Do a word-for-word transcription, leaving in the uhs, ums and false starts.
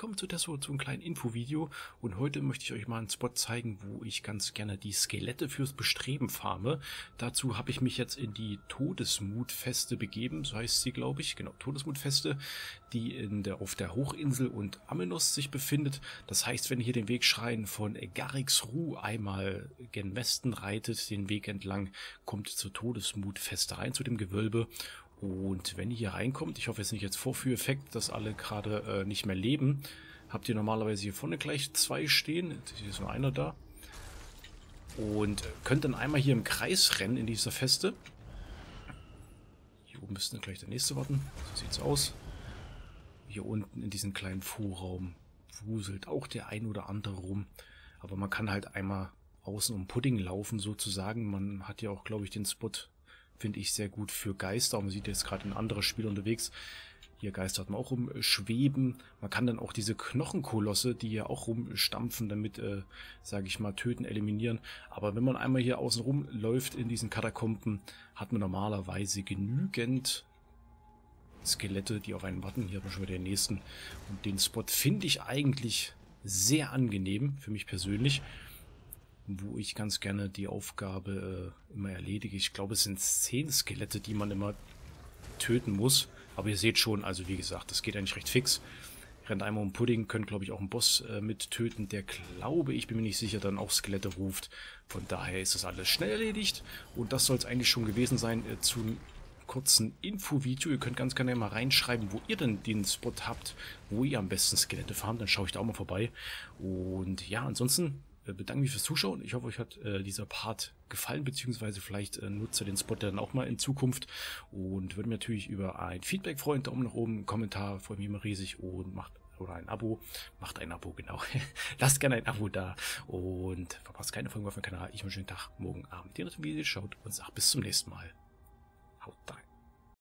Willkommen zu Tesso, zu einem kleinen Infovideo, und heute möchte ich euch mal einen Spot zeigen, wo ich ganz gerne die Skelette fürs Bestreben farme. Dazu habe ich mich jetzt in die Todesmutfeste begeben, so heißt sie, glaube ich, genau, Todesmutfeste, die in der, auf der Hochinsel und Amenos sich befindet. Das heißt, wenn ihr hier den Wegschrein von Garicksruh einmal gen Westen reitet, den Weg entlang, kommt zur Todesmutfeste rein, zu dem Gewölbe. Und wenn ihr hier reinkommt, ich hoffe jetzt nicht jetzt Vorführeffekt, dass alle gerade äh, nicht mehr leben, habt ihr normalerweise hier vorne gleich zwei stehen, jetzt ist nur einer da, und könnt dann einmal hier im Kreis rennen in dieser Feste. Hier oben müsste dann gleich der nächste warten, so sieht's aus. Hier unten in diesem kleinen Vorraum wuselt auch der ein oder andere rum, aber man kann halt einmal außen um Pudding laufen sozusagen. Man hat ja auch, glaube ich, den Spot, finde ich, sehr gut für Geister. Man sieht jetzt gerade ein anderes Spiel unterwegs. Hier Geister hat man auch rumschweben. Man kann dann auch diese Knochenkolosse, die hier auch rumstampfen, damit, äh, sage ich mal, töten, eliminieren. Aber wenn man einmal hier außen rumläuft in diesen Katakomben, hat man normalerweise genügend Skelette, die auf einen warten. Hier haben wir schon wieder den nächsten. Und den Spot finde ich eigentlich sehr angenehm, für mich persönlich, wo ich ganz gerne die Aufgabe äh, immer erledige. Ich glaube, es sind zehn Skelette, die man immer töten muss. Aber ihr seht schon, also wie gesagt, das geht eigentlich recht fix. Rennt einmal um Pudding, könnt, glaube ich, auch einen Boss äh, mit töten, der, glaube ich, bin mir nicht sicher, dann auch Skelette ruft. Von daher ist das alles schnell erledigt. Und das soll es eigentlich schon gewesen sein äh, zum kurzen Infovideo. Ihr könnt ganz gerne mal reinschreiben, wo ihr denn den Spot habt, wo ihr am besten Skelette farmt. Dann schaue ich da auch mal vorbei. Und ja, ansonsten bedanke mich fürs Zuschauen. Ich hoffe, euch hat äh, dieser Part gefallen, beziehungsweise vielleicht äh, nutzt ihr den Spot dann auch mal in Zukunft, und würde mich natürlich über ein Feedback freuen. Daumen nach oben, Kommentar, freue mich immer riesig, und macht oder ein Abo. Macht ein Abo, genau. Lasst gerne ein Abo da und verpasst keine Folgen auf meinem Kanal. Ich wünsche einen schönen Tag, morgen Abend, ihr noch ein Video schaut, und sag bis zum nächsten Mal. Haut rein.